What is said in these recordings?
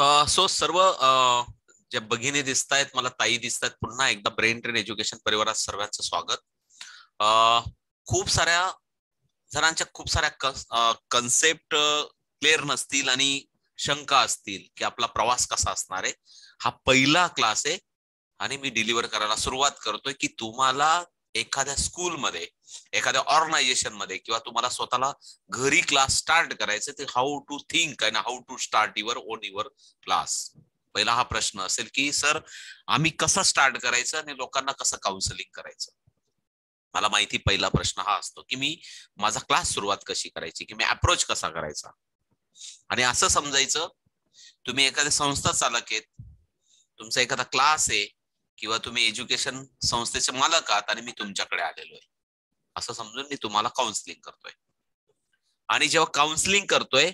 So सर्व ज्या भगिनी दिसत आहेत, मला ताई दिसत आहेत, पुन्हा एकदा ब्रेन ट्रेन एज्युकेशन परिवारात सर्वांचं स्वागत. खूप साऱ्या जणांच्या खूप साऱ्या कन्सेप्ट क्लिअर नसतील आणि शंका असतील की आपला प्रवास कसा असणार आहे. हा पहिला क्लास आहे आणि मी डिलिव्हर करायला सुरुवात करतोय की तुम्हाला एखाद्या स्कूलमध्ये, एखाद्या ऑर्गनायझेशन मध्ये किंवा तुम्हाला स्वतःला घरी क्लास स्टार्ट करायचे ते how to think and how to start your own your class. पहिला हा प्रश्न असेल की सर आम्ही कसं स्टार्ट करायचं आणि लोकांना कसं काउन्सिलिंग करायचं. मला माहिती पहिला प्रश्न हा असतो की मी माझा क्लास सुरुवात कशी करायची, की मी अप्रोच कसा करायचा. आणि असं समजायचं तुम्ही एखाद्या संस्था चालक आहेत, तुमचा एखादा क्लास आहे किंवा तुम्ही एज्युकेशन संस्थेचे मालक आहात आणि मी तुमच्याकडे आलेलो आहे असं समजून मी तुम्हाला काउन्सिलिंग करतोय. आणि जेव्हा काउन्सिलिंग करतोय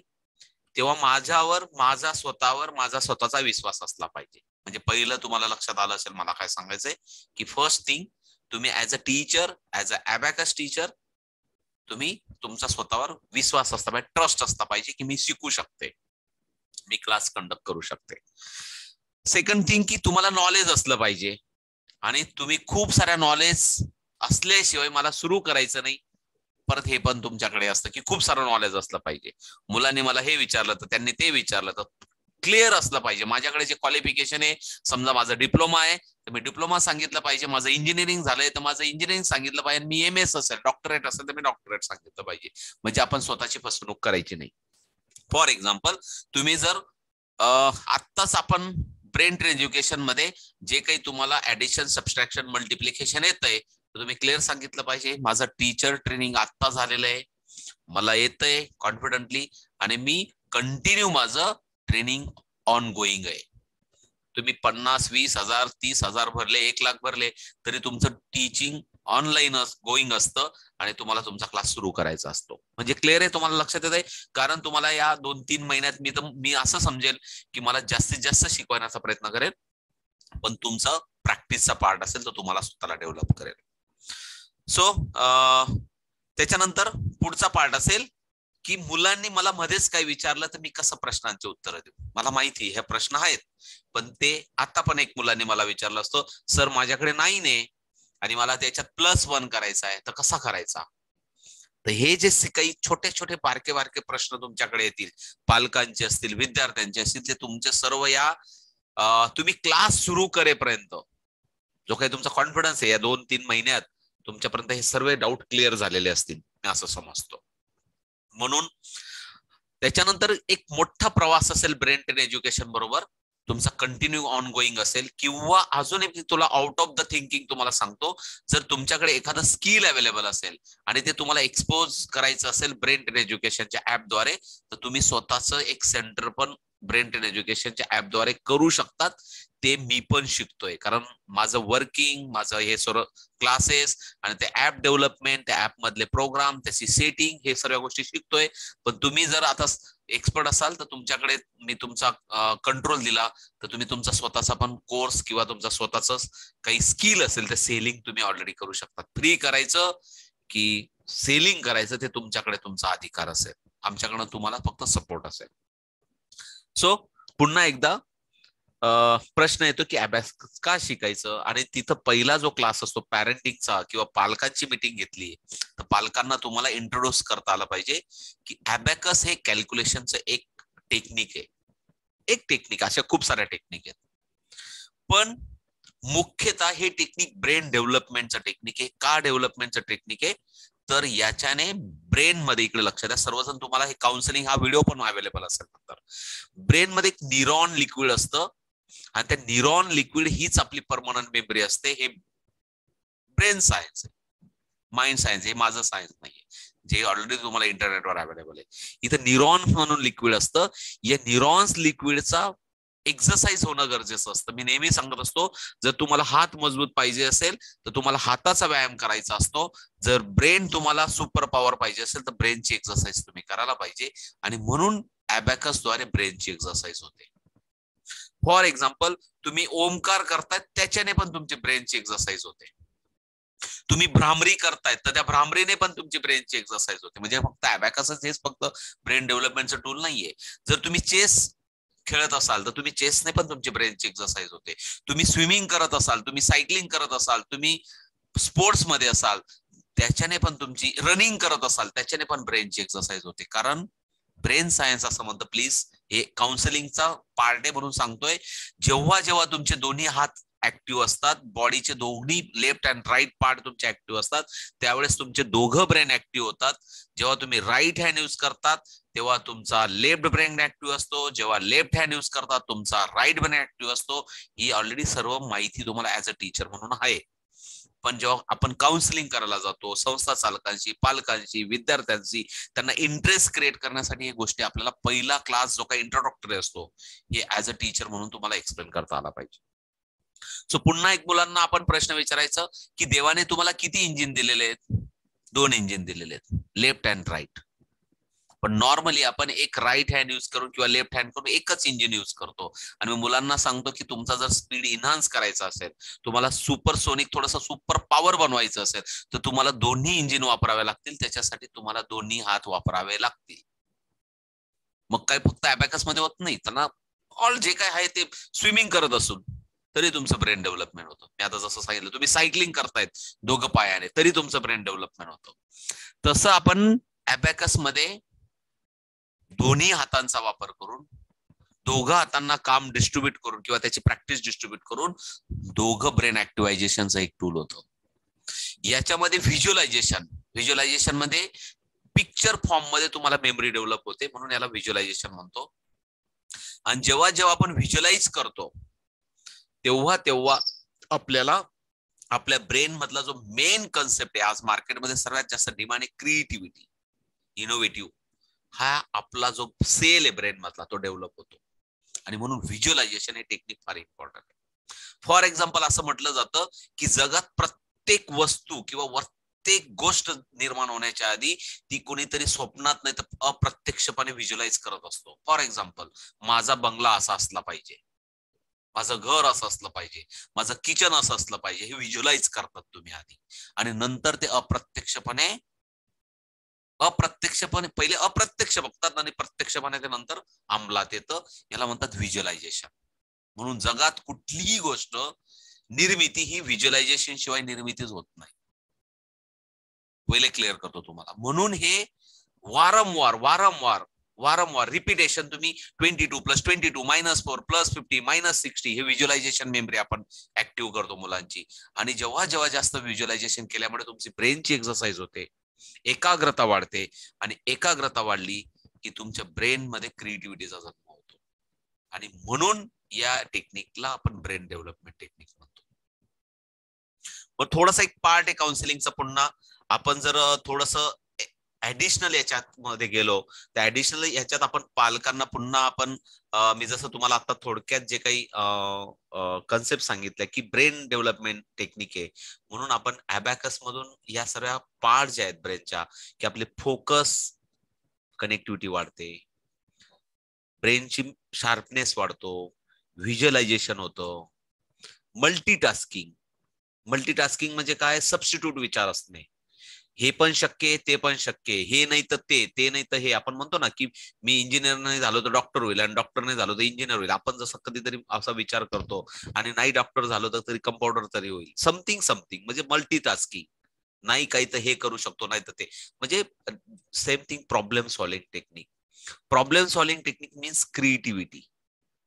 तेव्हा माझ्यावर, माझा स्वतःवर माझा स्वतःचा विश्वास असला पाहिजे. म्हणजे पहिलं तुम्हाला लक्षात आलं असेल मला काय सांगायचंय की फर्स्ट थिंग तुम्ही as a teacher, as a abacus teacher तुम्ही तुमचा स्वतःवर विश्वास असला पाहिजे, ट्रस्ट असला पाहिजे की मी शिकू शकते, मी क्लास कंडक्ट करू शकते. सेकंड थिंग की तुम्हाला नॉलेज असलं पाहिजे आणि तुम्ही खूप साऱ्या नॉलेज असल्याशिवाय मला सुरू करायचं नाही. परत हे पण तुमच्याकडे असतं की खूप सारं नॉलेज असलं पाहिजे. मुलांनी मला हे विचारलं तर त्यांनी ते विचारलं तर क्लिअर असलं पाहिजे. माझ्याकडे जे क्वालिफिकेशन आहे, समजा माझा डिप्लोमा आहे तर मी डिप्लोमा सांगितलं पाहिजे, माझं इंजिनिअरिंग झालंय तर माझं इंजिनिअरिंग सांगितलं पाहिजे, मी एम एस असेल, डॉक्टरेट असेल तर मी डॉक्टरेट सांगितलं पाहिजे. म्हणजे आपण स्वतःची फसवणूक करायची नाही. फॉर एक्झाम्पल तुम्ही जर आत्ताच आपण ब्रेन ट्रेन एज्युकेशन मध्ये जे काही तुम्हाला ऍडिशन, सबस्ट्रॅक्शन, मल्टिप्लिकेशन येतंय तर तुम्ही क्लिअर सांगितलं पाहिजे माझं टीचर ट्रेनिंग आत्ता झालेलं आहे, मला येतंय कॉन्फिडंटली आणि मी कंटिन्यू माझं ट्रेनिंग ऑन गोईंग आहे. तुम्ही 50, 20,000, 30,000 भरले, 1,00,000 भरले तरी तुमचं टीचिंग ऑनलाईन गोईंग असतं आणि तुम्हाला तुमचा क्लास सुरू करायचा असतो. म्हणजे क्लिअर आहे, तुम्हाला लक्षात येत आहे. कारण तुम्हाला या 2-3 महिन्यात मी असं समजेल की मला जास्तीत जास्त शिकवण्याचा प्रयत्न करेल, पण तुमचा प्रॅक्टिसचा पार्ट असेल तर तुम्हाला स्वतःला डेव्हलप करेल. सो त्याच्यानंतर पुढचा पार्ट असेल की मुलांनी मला मध्येच काय विचारलं तर मी कसं प्रश्नांची उत्तरं देऊ. मला माहिती हे प्रश्न आहेत, पण ते आता पण एक मुलांनी मला विचारलं असतो सर माझ्याकडे 9 आहे आणि मला त्याच्यात +1 करायचा आहे तर कसा करायचा. तर हे जे काही छोटे छोटे बारके बारके प्रश्न तुमच्याकडे येतील, पालकांचे असतील, विद्यार्थ्यांचे असतील, ते तुमचे सर्व या तुम्ही क्लास सुरू करेपर्यंत जो काही तुमचा कॉन्फिडन्स आहे या 2-3 महिन्यात तुमच्यापर्यंत हे सर्व डाऊट क्लिअर झालेले असतील मी असं समजतो. म्हणून त्याच्यानंतर एक मोठा प्रवास असेल ब्रेन ट्रेन एज्युकेशन बरोबर, तुमचा कंटिन्यू ऑन गोईंग असेल. किंवा अजून एक तुला आउट ऑफ द थिंकिंग तुम्हाला सांगतो, जर तुमच्याकडे एखादं स्किल अवेलेबल असेल आणि ते तुम्हाला एक्सपोज करायचं असेल ब्रेन ट्रेन एज्युकेशनच्या ऍपद्वारे तर तुम्ही स्वतःचं एक सेंटर पण ब्रेन ट्रेन एज्युकेशनच्या ऍपद्वारे करू शकतात. ते मी पण शिकतोय कारण माझं वर्किंग, माझं हे सर्व क्लासेस आणि ते ऍप डेव्हलपमेंट, त्या ऍप मधले प्रोग्राम, त्याची सेटिंग, हे सर्व गोष्टी शिकतोय. पण तुम्ही जर आता एक्सपर्ट असाल तर तुमच्याकडे मी तुमचा कंट्रोल दिला तर तुम्ही तुमचा स्वतःचा पण कोर्स किंवा तुमचा स्वतःचं काही स्किल असेल तर सेलिंग तुम्ही ऑलरेडी करू शकता. फ्री करायचं की सेलिंग करायचं ते तुमच्याकडे तुमचा अधिकार असेल, आमच्याकडनं तुम्हाला फक्त सपोर्ट असेल. सो पुन्हा एकदा प्रश्न येतो की अबॅकस का शिकायचं. आणि तिथं पहिला जो क्लास असतो पॅरेंटिंगचा किंवा पालकांची मीटिंग घेतली तर पालकांना तुम्हाला इंट्रोड्यूस करता आलं पाहिजे की अबॅकस हे कॅल्क्युलेशनचं एक टेक्निक आहे. एक टेक्निक, अशा खूप साऱ्या टेक्निक आहेत, पण मुख्यतः हे टेक्निक ब्रेन डेव्हलपमेंटचं टेक्निक आहे. का डेव्हलपमेंटचं टेक्निक आहे तर याच्याने ब्रेन मध्ये, इकडे लक्ष द्या सर्वजण, तुम्हाला हे काउन्सिलिंग हा व्हिडिओ पण अवेलेबल असेल नंतर, ब्रेन मध्ये एक न्यूरॉन लिक्विड असतं आणि त्या न्यूरॉन लिक्विड हीच आपली परमनंट मेमरी असते. हे ब्रेन सायन्स आहे, माइंड सायन्स, हे माझं सायन्स नाहीये जे ऑलरेडी तुम्हाला इंटरनेटवर अवेलेबल आहे. इथं न्यूरॉन्स म्हणून लिक्विड असतं, या न्यूरॉन्स लिक्विडचा एक्सरसाइज होणं गरजेचं असतं. मी नेहमी सांगत असतो जर तुम्हाला हात मजबूत पाहिजे असेल तर तुम्हाला हाताचा व्यायाम करायचा असतो. जर ब्रेन तुम्हाला सुपर पॉवर पाहिजे असेल तर ब्रेनची एक्सरसाइज तुम्ही करायला पाहिजे आणि म्हणून अबॅकसद्वारे ब्रेनची एक्सरसाइज होते. फॉर एक्झाम्पल तुम्ही ओमकार करतायत त्याच्याने पण तुमची ब्रेनची एक्सरसाइज होते, तुम्ही भ्रामरी करतायत तर त्या भ्रामरीने पण तुमची ब्रेनची एक्सरसाइज होते. म्हणजे फक्त अबॅकस हेच फक्त ब्रेन डेव्हलपमेंटचं टूल नाहीये. जर तुम्ही चेस खेळत असाल तर तुम्ही चेसने पण तुमची ब्रेनची एक्सरसाइज होते. तुम्ही स्विमिंग करत असाल, तुम्ही सायकलिंग करत असाल, तुम्ही स्पोर्ट्स मध्ये असाल त्याच्याने पण तुमची, रनिंग करत असाल त्याच्याने पण ब्रेनची एक्सरसाइज होते. कारण ब्रेन सायन्स असं म्हणतं, प्लीज हे काउन्सिलिंगचा पार्ट आहे म्हणून सांगतोय, जेव्हा जेव्हा तुमचे दोन्ही हात ऍक्टिव्ह असतात, बॉडीचे दोन्ही लेफ्ट अँड राईट पार्ट तुमचे ऍक्टिव्ह असतात, त्यावेळेस तुमचे दोघं ब्रेन ऍक्टिव्ह होतात. जेव्हा तुम्ही राईट हँड यूज करतात तेव्हा तुमचा लेफ्ट ब्रेन ऍक्टिव्ह असतो, जेव्हा लेफ्ट हँड यूज करतात तुमचा राईट ब्रेन ऍक्टिव्ह असतो. ही ऑलरेडी सर्व माहिती तुम्हाला ऍज अ टीचर म्हणून आहे. पण जेव्हा आपण काउन्सिलिंग करायला जातो संस्था चालकांशी, पालकांशी, विद्यार्थ्यांशी, त्यांना इंटरेस्ट क्रिएट करण्यासाठी हे गोष्टी आपल्याला पहिला क्लास जो काही इंट्रोडक्टरी असतो हे ऍज अ टीचर म्हणून तुम्हाला एक्सप्लेन करता आला पाहिजे. सो पुन्हा एक मुलांना आपण प्रश्न विचारायचा की देवाने तुम्हाला किती इंजिन दिलेले आहेत? 2 इंजिन दिलेले आहेत, लेफ्ट अँड राईट. पण नॉर्मली आपण एक राईट हँड यूज करून किंवा लेफ्ट हँड करून एकच इंजिन यूज करतो. आणि मी मुलांना सांगतो की तुमचा जर स्पीड इन्हान्स करायचा असेल, तुम्हाला सुपरसोनिक थोडासा सुपर पॉवर बनवायचं असेल तर तुम्हाला दोन्ही इंजिन वापरावे लागतील. त्याच्यासाठी तुम्हाला दोन्ही हात वापरावे लागतील. मग काय फक्त अबॅकस मध्ये होत नाही, त्यांना ऑल जे काय आहे ते स्विमिंग करत असून तरी तुमचं ब्रेन डेव्हलपमेंट होतं. मी आता जसं सांगितलं, तुम्ही सायकलिंग करतायत दोघं पायाने तरी तुमचं ब्रेन डेव्हलपमेंट होतं. तसं आपण अबॅकस मध्ये दोन्ही हातांचा वापर करून, दोघं हातांना काम डिस्ट्रीब्यूट करून किंवा त्याची प्रॅक्टिस डिस्ट्रीब्यूट करून दोघं ब्रेन ऍक्टिव्हायझेशनचं एक टूल होतं. याच्यामध्ये व्हिज्युअलायझेशन मध्ये पिक्चर फॉर्म मध्ये तुम्हाला मेमरी डेव्हलप होते, म्हणून याला व्हिज्युअलायझेशन म्हणतो. आणि जेव्हा जेव्हा आपण व्हिज्युअलाइज करतो तेव्हा तेव्हा आपल्याला आपल्या ब्रेन मधला जो मेन कॉन्सेप्ट आहे, आज मार्केटमध्ये सर्वात जास्त डिमांड आहे क्रिएटिव्हिटी, इनोव्हेटिव्ह, हा आपला जो सेल आहे ब्रेन मधला तो डेव्हलप होतो. आणि म्हणून व्हिज्युअलायझेशन हे टेक्निक फार इम्पॉर्टंट आहे. फॉर एक्झाम्पल असं म्हटलं जातं की जगात प्रत्येक वस्तू किंवा प्रत्येक गोष्ट निर्माण होण्याच्या आधी ती कोणीतरी स्वप्नात नाही तर अप्रत्यक्षपणे व्हिज्युअलाइज करत असतो. फॉर एक्झाम्पल, माझा बंगला असा असला पाहिजे, माझं घर असं असलं पाहिजे, माझं किचन असं असलं पाहिजे, हे व्हिज्युअलाइज करतात तुम्ही आधी. आणि नंतर ते अप्रत्यक्षपणे पहिले अप्रत्यक्ष बघतात आणि प्रत्यक्षपणे ते नंतर अंमलात येतं. याला म्हणतात व्हिज्युअलायझेशन. म्हणून जगात कुठलीही गोष्ट निर्मिती ही व्हिज्युअलायझेशन शिवाय निर्मितीच होत नाही. पहिले क्लिअर करतो तुम्हाला. म्हणून हे वारंवार वारंवार वारंवार रिपिटेशन, तुम्ही 22 + 22 - 4 + 50 - 60 हे व्हिज्युअलायझेशन मेमरी आपण ऍक्टिव्ह करतो मुलांची. आणि जेव्हा जेव्हा जास्त व्हिज्युअलायझेशन केल्यामुळे तुमची ब्रेनची एक्सरसाइज होते, एकाग्रता वाढते. आणि एकाग्रता वाढली की तुमच्या ब्रेन मध्ये क्रिएटिव्हिटीचा जन्म होतो. आणि म्हणून या टेक्निकला आपण ब्रेन डेव्हलपमेंट टेक्निक म्हणतो. मग थोडासा एक पार्ट आहे काउन्सिलिंगचा. पुन्हा आपण जर थोडंसं ऍडिशनल याच्यात मध्ये गेलो तर ऍडिशनल याच्यात आपण पालकांना पुन्हा आपण मी जसं तुम्हाला आता थोडक्यात जे काही कन्सेप्ट सांगितलं की ब्रेन डेव्हलपमेंट टेक्निक आहे, म्हणून आपण अबॅकस मधून या सर्व पार्ट ज्या आहेत ब्रेनच्या की आपले फोकस, कनेक्टिव्हिटी वाढते, ब्रेनची शार्पनेस वाढतो, व्हिज्युअलायझेशन होतं. मल्टीटास्किंग म्हणजे काय? सबस्टिट्यूट विचार असणे. हे पण शक्य, ते पण शक्य, हे नाही तर ते नाही तर हे. आपण म्हणतो ना की मी इंजिनियर नाही झालो तर डॉक्टर होईल, आणि डॉक्टर नाही झालो तर इंजिनियर होईल. आपण जसं कधीतरी असा विचार करतो. आणि नाही डॉक्टर झालो तर तरी कंपाऊंडर तरी होईल. समथिंग म्हणजे मल्टीटास्किंग. नाही काही तर हे करू शकतो, नाही तर ते. म्हणजे same thing problem solving technique. Problem solving technique means creativity.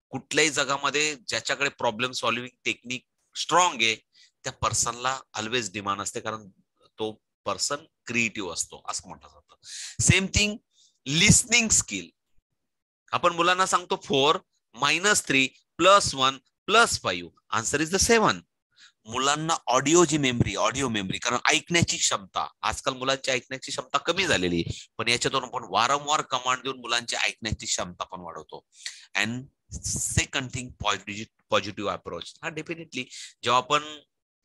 कुठल्याही जगामध्ये ज्याच्याकडे प्रॉब्लेम सॉल्विंग टेक्निक स्ट्रॉंग आहे त्या पर्सनला ऑलवेज डिमांड असते, कारण तो पर्सन क्रिएटिव्ह असतो असं म्हटलं जातं. Same thing listening skill. आपण मुलांना सांगतो 4 - 3 + 1 + 5 आन्सर इज द 7. मुलांना ऑडिओ मेमरी कारण ऐकण्याची क्षमता, आजकाल मुलांची ऐकण्याची क्षमता कमी झालेली, पण याच्यातून आपण वारंवार कमांड देऊन मुलांची ऐकण्याची क्षमता पण वाढवतो. And second thing positive approach. हा डेफिनेटली जेव्हा आपण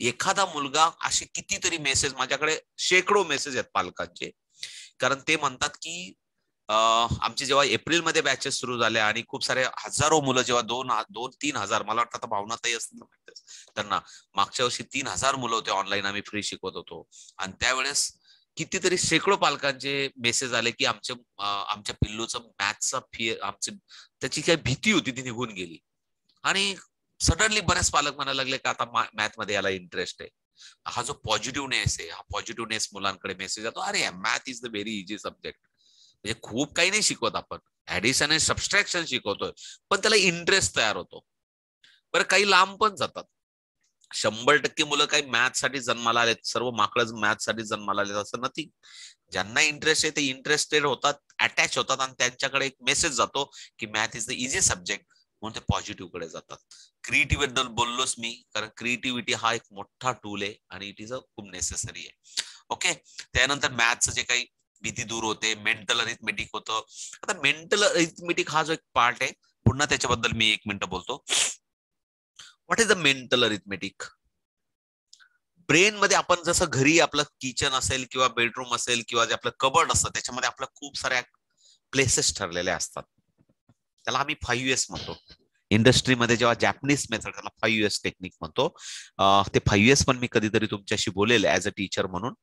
एखादा मुलगा, असे कितीतरी मेसेज माझ्याकडे शेकडो मेसेज आहेत पालकांचे, कारण ते म्हणतात की आमचे जेव्हा एप्रिलमध्ये बॅचेस सुरू झाल्या आणि खूप सारे हजारो मुलं जेव्हा 2-3 हजार, मला वाटतं आता भावना ताई असतील त्यांना, मागच्या वर्षी 3000 मुलं होते ऑनलाईन आम्ही फ्री शिकवत होतो. आणि त्यावेळेस कितीतरी शेकडो पालकांचे मेसेज आले की आमच्या पिल्लूचं मॅथ्सचा फिअर, आमची त्याची काय भीती होती ती निघून गेली आणि सडनली बरेच पालक म्हणायला लागले की आता मॅथ मध्ये याला इंटरेस्ट आहे. हा जो पॉझिटिव्हनेस आहे, हा पॉझिटिव्हनेस मुलांकडे मेसेज येतो, अरे math is the very easy subject. म्हणजे खूप काही नाही शिकवत आपण, ऍडिशन आणि सबस्ट्रॅक्शन शिकवतोय, पण त्याला इंटरेस्ट तयार होतो. बरं, काही लांब पण जातात. 100% मुलं काही मॅथ साठी जन्माला आलेत, सर्व माकडच मॅथ साठी जन्माला आलेत असं नाही. ज्यांना इंटरेस्ट आहे ते इंटरेस्टेड होतात, अटॅच होतात आणि त्यांच्याकडे एक मेसेज जातो की math is the easy subject, म्हणून ते पॉझिटिव्ह कडे जातात. क्रिएटिव्हिटी बद्दल बोललोच मी, कारण क्रिएटिव्हिटी हा एक मोठा टूल आहे आणि इट इज अ खूप नेसेसरी आहे. ओके, त्यानंतर मॅथचं जे काही भीती दूर होते, मेंटल अरिथमेटिक होतं. आता मेंटल अरिथमेटिक हा जो एक पार्ट आहे, पुन्हा त्याच्याबद्दल मी 1 मिनिट बोलतो. What is the mental arithmetic? Brain मध्ये आपण जसं घरी आपलं किचन असेल किंवा बेडरूम असेल किंवा जे आपलं कबर्ड असतं त्याच्यामध्ये आपल्या खूप साऱ्या प्लेसेस ठरलेल्या असतात. त्याला आम्ही 5S म्हणतो. इंडस्ट्रीमध्ये जेव्हा जॅपनीज मेथड, त्याला 5S टेक्निक म्हणतो. ते 5S पण मी कधीतरी तुमच्याशी बोलेल ऍज अ टीचर म्हणून.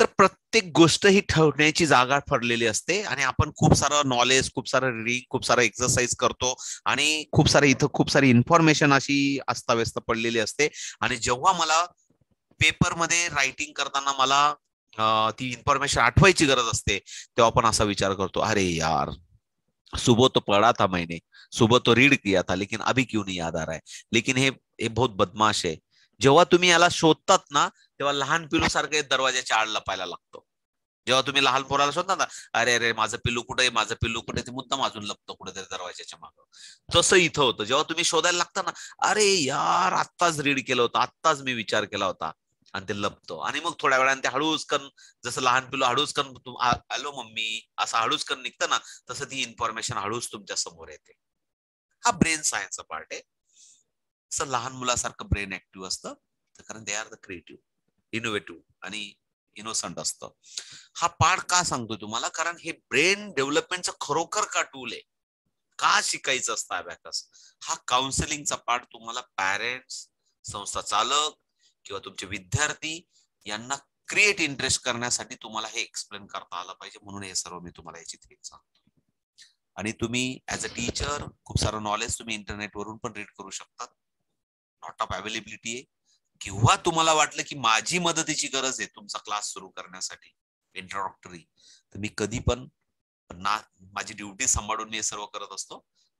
तर प्रत्येक गोष्ट ही ठेवण्याची जागा ठरलेली असते आणि आपण खूप सारं नॉलेज, खूप सारं रीडिंग, खूप सारं एक्सरसाइज करतो आणि खूप सारे इथं खूप सारी इन्फॉर्मेशन अशी अस्ताव्यस्त पडलेली असते. आणि जेव्हा मला पेपरमध्ये रायटिंग करताना मला ती इन्फॉर्मेशन आठवायची गरज असते, तेव्हा आपण असा विचार करतो, अरे यार सुबह तो पढ़ा था मैंने, सुबह तो रीड किया था, लेकिन अभी क्यों नहीं याद आ रहा है, लेकिन हे बहुत बदमाश है. जेव्हा तुम्ही याला शोधतात ना, तेव्हा लहान पिल्लू सारखे दरवाजाच्या आड लपायला लागतो. जेव्हा तुम्ही लहान पोराला शोधता ना, अरे अरे माझं पिल्लू कुठे, माझं पिल्लू कुठे, ते मुद्दाम अजून लपतो कुठेतरी दरवाजाच्या मागं. तसं इथं होतं. जेव्हा तुम्ही शोधायला लागता ना, अरे यार आत्ताच रीड केलं होतं, आत्ताच मी विचार केला होता, आणि ते लपतो. आणि मग थोड्या वेळाने ते हळूचकन, जसं लहान पिल्लू हळूचकन हॅलो मम्मी असं हळूचकन निघतं ना, तसं ती इन्फॉर्मेशन हळूच तुमच्या समोर येते. हा ब्रेन सायन्सचा पार्ट आहे. असं लहान मुलासारखं ब्रेन ऍक्टिव्ह असतं, कारण they are the creative, innovative आणि इनोसंट असतं. हा पार्ट का सांगतोय तुम्हाला? कारण हे ब्रेन डेव्हलपमेंटचं खरोखर का टूल आहे, का शिकायचं असतं अबॅकस? हा काउन्सिलिंगचा पार्ट तुम्हाला पॅरेंट्स, संस्था चालक किंवा तुमचे विद्यार्थी यांना क्रिएट इंटरेस्ट करण्यासाठी तुम्हाला हे एक्सप्लेन करता आलं पाहिजे, म्हणून हे सर्व मी तुम्हाला याची थेट सांगतो. आणि तुम्ही ऍज अ टीचर खूप सारं नॉलेज तुम्ही इंटरनेटवरून पण रीड करू शकता. नॉट ऑफ अवेलेबिलिटी आहे. किंवा तुम्हाला वाटलं की माझी मदतीची गरज आहे तुमचा क्लास सुरू करण्यासाठी, इंट्रोडक्टरी, तर मी कधी पण माझी ड्युटी सांभाळून मी हे सर्व करत असतो.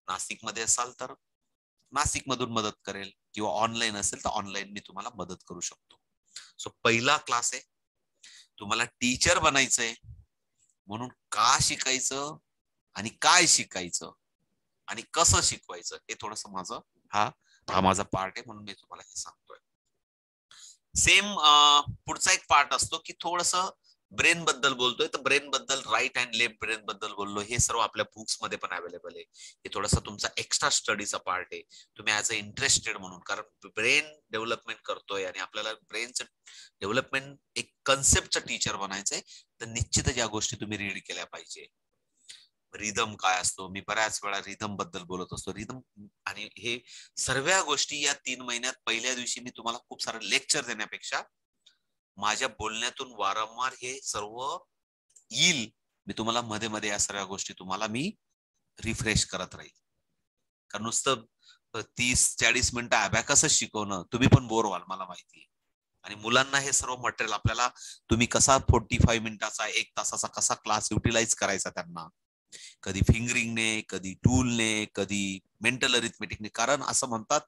नाशिकमध्ये असाल तर नाशिकमधून मदत करेल, किंवा ऑनलाईन असेल तर ऑनलाईन मी तुम्हाला मदत करू शकतो. सो पहिला क्लास आहे. तुम्हाला टीचर बनायचंय, म्हणून का शिकायचं आणि काय शिकायचं आणि कसं शिकवायचं हे थोडस माझं हा माझा पार्ट आहे, म्हणून मी तुम्हाला हे सांगतोय. सेम पुढचा एक पार्ट असतो की थोडस ब्रेन बद्दल बोलतोय, तर ब्रेन बद्दल राईट अँड लेफ्ट ब्रेन बद्दल बोललो. हे सर्व आपल्या बुक्स मध्ये पण अवेलेबल आहे. हे थोडासा तुमचा एक्स्ट्रा स्टडीचा पार्ट आहे, तुम्ही ऍज अ इंटरेस्टेड म्हणून, कारण ब्रेन डेव्हलपमेंट करतोय आणि आपल्याला ब्रेनचं डेव्हलपमेंट एक कन्सेप्टचं टीचर बनायचंय, तर निश्चितच या गोष्टी तुम्ही रीड केल्या पाहिजे. रिदम काय असतो, मी बऱ्याच वेळा रिदम बद्दल बोलत असतो. रिदम आणि हे सर्व गोष्टी या 3 महिन्यात पहिल्या दिवशी मी तुम्हाला खूप सारं लेक्चर देण्यापेक्षा माझ्या बोलण्यातून वारंवार हे सर्व येईल, मी तुम्हाला मध्ये मध्ये या सर्व गोष्टी तुम्हाला मी रिफ्रेश करत राहील. कारण नुसतं 30-40 मिनिटं अबॅकसच शिकवणं, तुम्ही पण बोर व्हाल मला माहिती. आणि मुलांना हे सर्व मटेरियल आपल्याला, तुम्ही कसा 45 मिनिटाचा 1 तासाचा कसा क्लास युटिलाइज करायचा त्यांना, कधी फिंगरिंगने, कधी टूलने, कधी मेंटल अरिथमेटिकने. कारण असं म्हणतात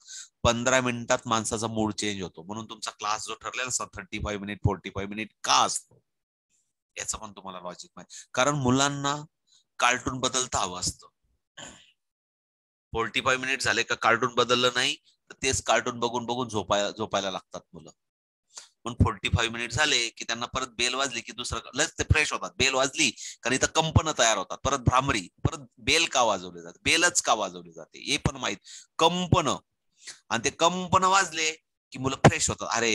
15 मिनिटात माणसाचा मूड चेंज होतो, म्हणून तुमचा क्लास जो ठरलेला असतो 35 मिनिट 45 मिनिट का असतो याचं पण तुम्हाला लॉजिक माहिती. कारण मुलांना कार्टून बदलता हवं असतं. 45 मिनिट झाले का कार्टून बदललं नाही तर तेच कार्टून बघून बघून झोपायला लागतात मुलं. पण 45 मिनिट झाले की त्यांना परत बेल वाजली की दुसरं, ते फ्रेश होतात. बेल वाजली कारण इथं कंपनं तयार होतात, परत भ्रामरी, परत बेल का वाजवली जाते, बेलच का वाजवली जाते हे पण माहित, कंपनं. आणि ते कंपनं वाजले की मुलं फ्रेश होतात. अरे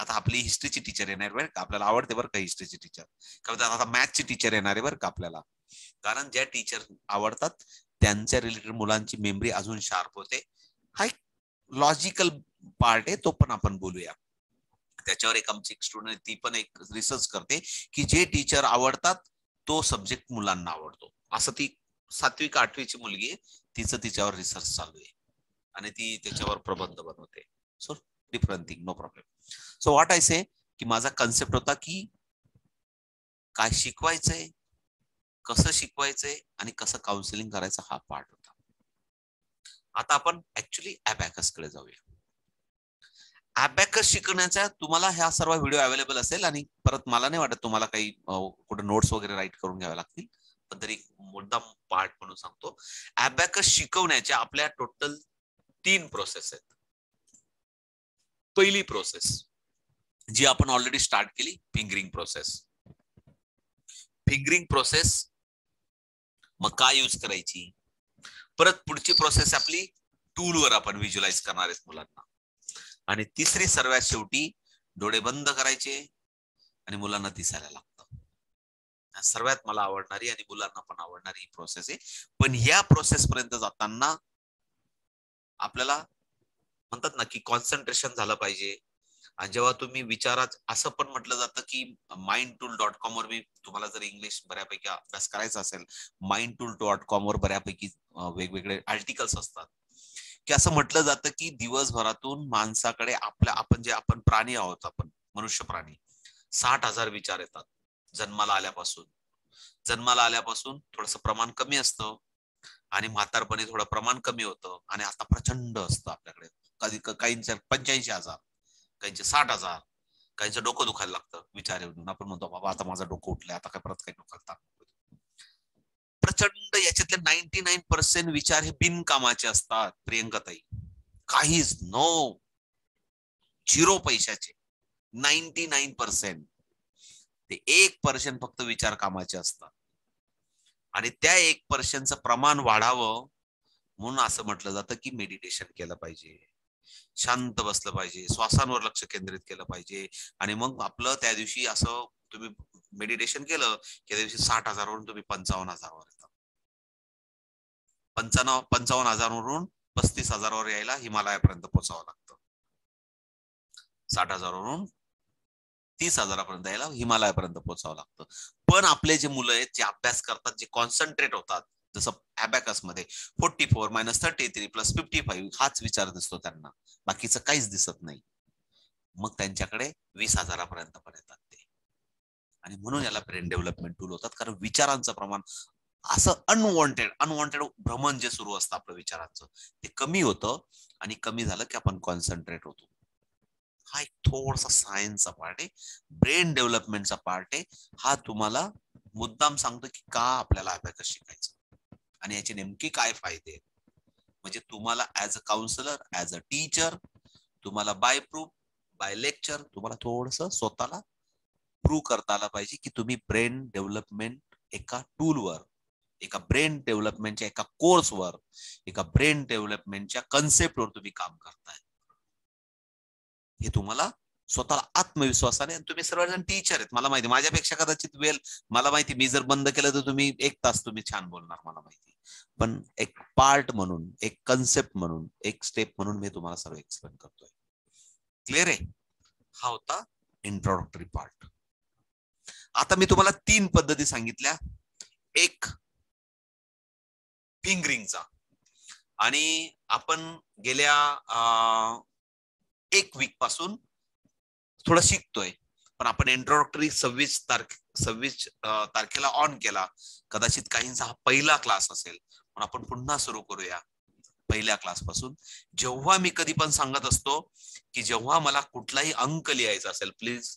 आता आपली हिस्ट्रीची टीचर येणार बरं का, आपल्याला आवडते बरं का हिस्ट्रीची टीचर, कारण आता मॅथची टीचर येणार आहे बरं का आपल्याला. कारण ज्या टीचर आवडतात त्यांच्या रिलेटेड मुलांची मेमरी अजून शार्प होते. हा एक लॉजिकल पार्ट आहे, तो पण आपण बोलूया. त्याच्यावर एक आमची एक स्टुडंट ती पण एक रिसर्च करते की जे टीचर आवडतात तो सब्जेक्ट मुलांना आवडतो. असं ती 7वी का 8वीची मुलगी आहे, तिचं तिच्यावर रिसर्च चालू आहे आणि ती त्याच्यावर प्रबंध बनवते. So different thing, no problem. So what I say की माझा कन्सेप्ट होता की काय शिकवायचंय, कसं शिकवायचंय आणि कसं काउन्सिलिंग करायचं हा पार्ट होता. आता आपण ऍक्च्युली अबॅकसकडे जाऊया. अबॅकस शिकण्याचा तुम्हाला ह्या सर्व व्हिडिओ अवेलेबल असेल आणि परत मला नाही वाटत तुम्हाला काही कुठे नोट्स वगैरे राईट करून घ्यावे लागतील, पण तरी मुद्दा पार्ट म्हणून सांगतो. अबॅकस शिकवण्याच्या आपल्या टोटल 3 प्रोसेस आहेत. पहिली प्रोसेस जी आपण ऑलरेडी स्टार्ट केली, फिंगरिंग प्रोसेस. फिंगरिंग प्रोसेस मग काय यूज करायची, परत पुढची प्रोसेस आपली टूलवर आपण व्हिज्युअलाइज करणार आहेत मुलांना, आणि तिसरी सर्वात शेवटी डोळे बंद करायचे आणि मुलांना दिसायला लागतं. सर्वात मला आवडणारी आणि मुलांना पण आवडणारी ही प्रोसेस आहे. पण या प्रोसेस पर्यंत जाताना आपल्याला म्हणतात ना की कॉन्सन्ट्रेशन झालं पाहिजे. आणि जेव्हा तुम्ही विचारात, असं पण म्हटलं जातं की mindtool.com वर मी तुम्हाला जर इंग्लिश बऱ्यापैकी अभ्यास करायचा असेल, mindtool.com वर बऱ्यापैकी वेगवेगळे आर्टिकल्स असतात. की असं म्हटलं जातं की दिवसभरातून माणसाकडे आपण प्राणी आहोत, आपण मनुष्य प्राणी, 60,000 विचार येतात जन्माला आल्यापासून. थोडस प्रमाण कमी असतं आणि म्हातारपणी थोडं प्रमाण कमी होतं आणि आता प्रचंड असतं आपल्याकडे. कधी काहींच्या 85,000, काहींचे 60,000, काहींचं डोकं दुखायला लागतं विचार येऊन. आपण म्हणतो बाबा आता माझं डोकं उठलंय, आता काय परत काही डोकं. प्रचंड याच्यातले 99% विचार हे बिनकामाचे असतात प्रियंकाताई. काहीच नो, 0 पैशाचे 99%. ते 1% फक्त विचार कामाचे असतात आणि त्या 1%चं प्रमाण वाढावं म्हणून असं म्हटलं जातं की मेडिटेशन केलं पाहिजे, शांत बसलं पाहिजे, श्वासांवर लक्ष केंद्रित केलं पाहिजे. आणि मग आपलं त्या दिवशी असं तुम्ही मेडिटेशन केलं की त्या दिवशी 60,000 वरून तुम्ही 55,000 वर येतात, 55,000 वरून 35,000 वर यायला हिमालयापर्यंत पोहोचावं लागतं, 60,000 वरून 30,000 पर्यंत यायला हिमालयापर्यंत पोहोचावं लागतं. पण आपले जे मुलं आहेत जे अभ्यास करतात, जे कॉन्सन्ट्रेट होतात, जसं अबॅकस मध्ये 44 - 33 + 55 हाच विचार दिसतो त्यांना, बाकीचं काहीच दिसत नाही. मग त्यांच्याकडे 20,000 पर्यंत पण येतात ते. आणि म्हणून याला ब्रेन डेव्हलपमेंट टूल होतात, कारण विचारांचं प्रमाण असं अनवॉन्टेड भ्रमण जे सुरू असतं आपलं विचारांचं ते कमी होतं आणि कमी झालं की आपण कॉन्सन्ट्रेट होतो. हा एक थोडासा सायन्सचा पार्ट आहे, ब्रेन डेव्हलपमेंटचा पार्ट आहे. हा तुम्हाला मुद्दाम सांगतो की का आपल्याला अबॅकस शिकायचं आणि याचे नेमके काय फायदे, म्हणजे तुम्हाला as a counsellor, as a teacher, तुम्हाला बाय प्रूफ, बाय लेक्चर तुम्हाला थोडंसं स्वतःला प्रूव्ह करता आला पाहिजे की तुम्ही ब्रेन डेव्हलपमेंट एका टूलवर, एका ब्रेन डेव्हलपमेंटच्या एका कोर्सवर, एका ब्रेन डेव्हलपमेंटच्या कन्सेप्टवर तुम्ही काम करताय. हे तुम्हाला स्वतःला आत्मविश्वासाने, तुम्ही सर्वजण टीचर आहेत मला माहिती, माझ्यापेक्षा कदाचित वेल, मला माहिती मी जर बंद केलं तर तुम्ही 1 तास तुम्ही छान बोलणार मला माहिती, पण एक पार्ट म्हणून, एक कन्सेप्ट म्हणून, एक स्टेप म्हणून मी तुम्हाला सर्व एक्सप्लेन करतोय. क्लिअर आहे? हा होता इंट्रोडक्टरी पार्ट. आता मी तुम्हाला 3 पद्धती सांगितल्या. एक फिंगरिंगचा, आणि आपण गेल्या 1 वीक पासून थोडं शिकतोय, पण आपण इंट्रोडक्टरी 26 तारखेला ऑन केला. कदाचित काहींचा हा पहिला क्लास असेल, पण आपण पुन्हा सुरू करूया पहिल्या क्लासपासून. जेव्हा मी कधी पण सांगत असतो की जेव्हा मला कुठलाही अंक लिहायचा असेल, प्लीज,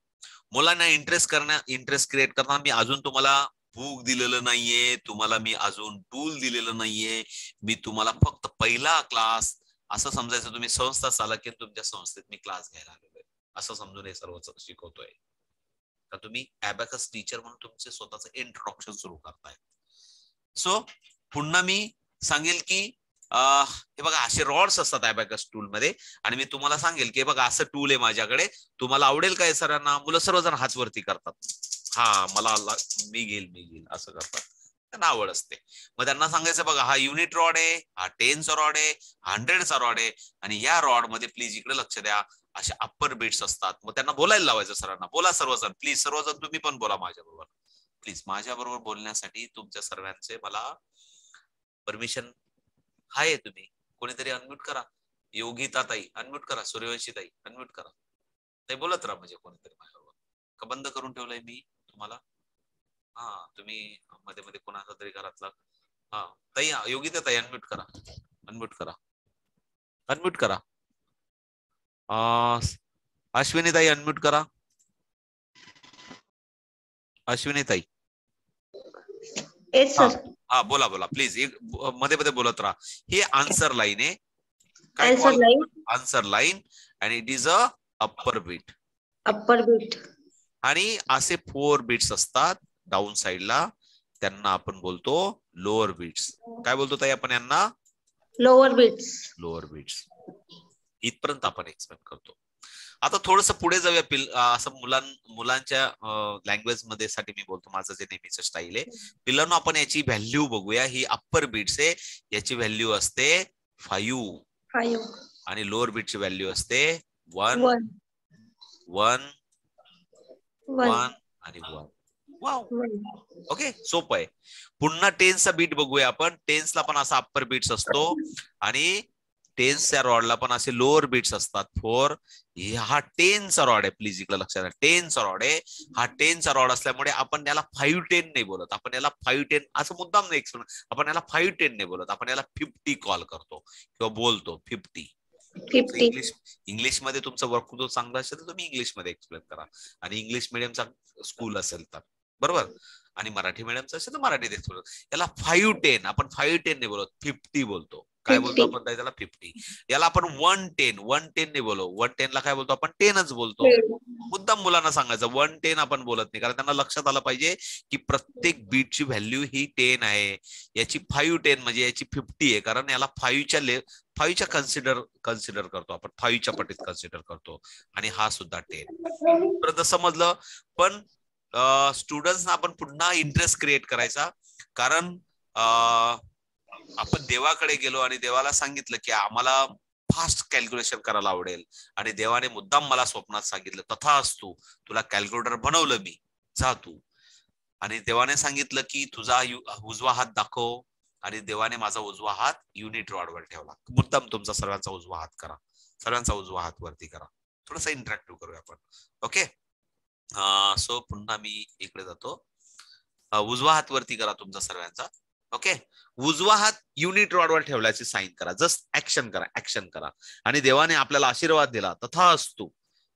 मुलांना इंटरेस्ट क्रिएट करताना मी अजून तुम्हाला बुक दिलेलं नाहीये, तुम्हाला मी अजून टूल दिलेलं नाहीये, मी तुम्हाला फक्त पहिला क्लास असं समजायचं. तुम्ही संस्था चालक की तुमच्या संस्थेत मी क्लास घ्यायला आलेलो आहे असं समजून हे सर्व शिकवतोय. तर तुम्ही ॲबॅकस टीचर म्हणून तुमचे स्वतःचं इंट्रोडक्शन सुरू करताय. सो पुन्हा मी सांगेल की हे बघा असे रॉड्स असतात ॲबॅकस टूल मध्ये आणि मी तुम्हाला सांगेल की हे बघा असं टूल आहे माझ्याकडे, तुम्हाला आवडेल काय सरांना? मुलं सर्वजण हाच वरती करतात, हा मला मी घेईल असं करतात, त्यांना आवड असते. मग त्यांना सांगायचं बघा हा युनिट रॉड आहे, हा 10चा रॉड आहे, 100चा रॉड आहे आणि या रॉड मध्ये प्लीज इकडे लक्ष द्या, अशा अप्पर बीट्स असतात. मग त्यांना बोलायला लावायचं सरांना, बोला सर्वजण प्लीज, सर्वजण तुम्ही पण बोला माझ्याबरोबर प्लीज. माझ्याबरोबर बोलण्यासाठी तुमच्या सर्वांचे मला परमिशन आहे. तुम्ही कोणीतरी अनम्यूट करा, योगिता ताई अनम्यूट करा, सूर्यवंशी ताई अनम्यूट करा, ते बोलत राहा. म्हणजे कोणीतरी माझ्याबरोबर का बंद करून ठेवलंय मी तुम्हाला? हा तुम्ही मध्ये मध्ये कोणाचा तरी घरातला, हा ताई योगिता ताई अनम्यूट करा, अनम्यूट करा, अनम्यूट करा. अश्विनी ताई अनम्यूट करा, अश्विनी ताई हा बोला बोला प्लीज, मध्ये मध्ये बोलत राहा. हे आन्सर लाईन आहे, काय answer line and it is a upper bit आणि असे 4 बीट्स असतात डाऊन साइडला, त्यांना आपण बोलतो लोअर बीट्स. काय बोलतो ताई आपण यांना? Lower beats. इथपर्यंत आपण एक्सप्लेन करतो. आता थोडस पुढे जाऊया. असं मुलांच्या लँग्वेज मध्ये साठी मी बोलतो, माझं जे नेहमीचं स्टाईल आहे. पिल्लांनो आपण याची व्हॅल्यू बघूया. ही अप्पर बीट्स आहे, याची व्हॅल्यू असते 5 आणि लोअर बीटची व्हॅल्यू असते 1, 1, 1 आणि 1. ओके, सोप आहे. पुन्हा 10चा बीट बघूया आपण. 10ला पण असा अप्पर बीट्स असतो आणि 10च्या रॉडला पण असे लोअर बीट्स असतात 4. हा 10चा रॉड आहे, प्लीज इकडे लक्षात घ्या, 10चा रॉड आहे. हा 10चा रॉड असल्यामुळे आपण याला 510 नाही बोलत, आपण याला 510 असं मुद्दाम नाही एक्सप्लेन. आपण याला 510 नाही बोलत, आपण याला 50 कॉल करतो किंवा बोलतो 50. इंग्लिश मध्ये तुमचं वक्तृत्व चांगलं असेल तर तुम्ही इंग्लिश मध्ये एक्सप्लेन करा, आणि इंग्लिश मिडियमचा स्कूल असेल तर बरोबर, आणि मराठी मिडियमचं असेल तर मराठीत एक्सप्लेन. याला 510 आपण 510 ने बोलतो, 50 बोलतो. काय बोलतो आपण त्याला? 50. याला आपण 110 ने बोलतो. 110 ला काय बोलतो आपण? 10च बोलतो. मुद्दाम मुलांना सांगायचं 110 आपण बोलत नाही, कारण त्यांना लक्षात आलं पाहिजे की प्रत्येक बीटची व्हॅल्यू ही 10 आहे. याची 510 म्हणजे याची 50 आहे, कारण याला 5च्या कन्सिडर करतो आपण, 5च्या पटीत कन्सिडर करतो. आणि हा सुद्धा 10. तर समजलं. पण स्टुडंट्सना आपण पुन्हा इंटरेस्ट क्रिएट करायचा, कारण आपण देवाकडे गेलो आणि देवाला सांगितलं की आम्हाला फास्ट कॅल्क्युलेशन करायला आवडेल, आणि देवाने मुद्दाम मला स्वप्नात सांगितलं तथास्तु, तुला कॅल्क्युलेटर बनवलं मी, जा तू. आणि देवाने सांगितलं की तुझा उजवा हात दाखव, आणि देवाने माझा उजवा हात युनिट रॉडवर ठेवला. मुद्दाम तुमचा सर्वांचा उजवा हात करा, सर्वांचा उजवा हात वरती करा. थोडासा इंटरॅक्टिव्ह करूया आपण. ओके, सो पुन्हा मी इकडे जातो. उजवा हात वरती करा तुमचा सर्वांचा. ओके, उजवा हात युनिट रॉडवर ठेवल्याची साईन करा. जस्ट ऍक्शन करा. आणि देवाने आपल्याला आशीर्वाद दिला तथास्तु,